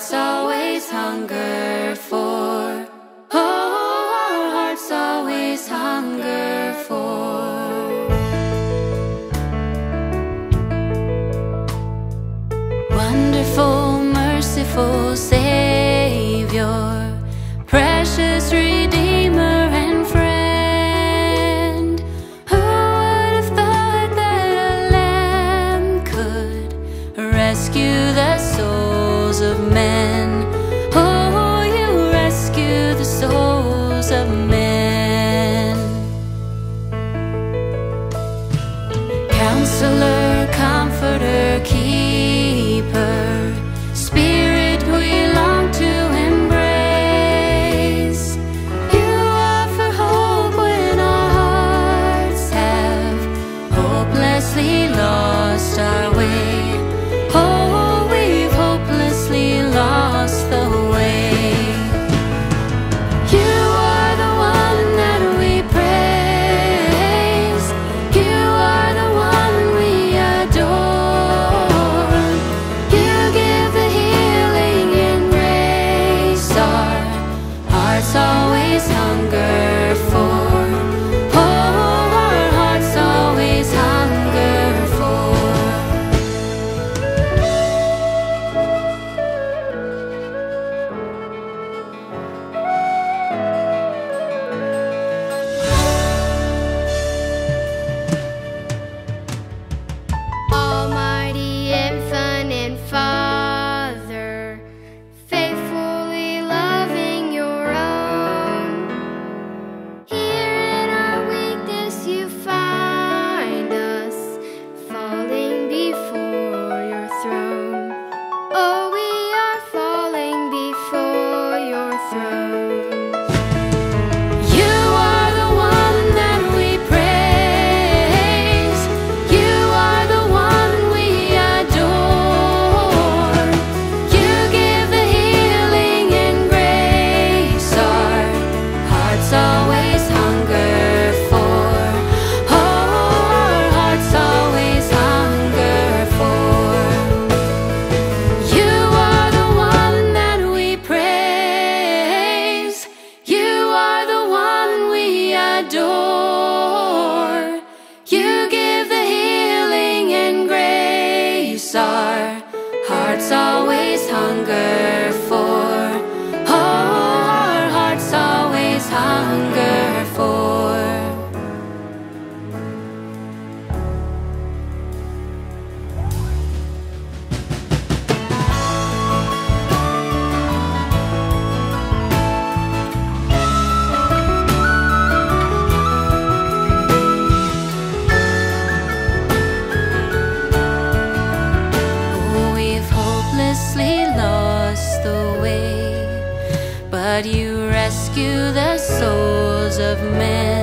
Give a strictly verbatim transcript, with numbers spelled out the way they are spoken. hearts always hunger for. Oh, our hearts always hunger for. Wonderful, merciful Savior, precious Redeemer and friend. Who would have thought that a lamb could rescue the souls of men? Oh, you rescue the souls of men. Counselor, Comforter, Keeper, Spirit we long to embrace. You offer hope when our hearts have hopelessly lost our way. Oh, we've hopelessly lost the way. You are the one that we praise. You are the one we adore. You give the healing and grace our hearts always hunger for. Oh, our hearts always hunger for. Almighty, infinite Father, faithfully loving your own. Here in our weakness you find us, falling before your throne. Oh, we are falling before your throne. You are the one that we praise. You are the one we adore. You give the healing and grace our hearts always hunger for. Oh, our hearts always hunger for. You are the one that we praise. You are the one we adore. You give the healing and grace our hearts always hunger for. Oh, our hearts always hunger for. We've hopelessly lost the way, but you rescue the souls of men.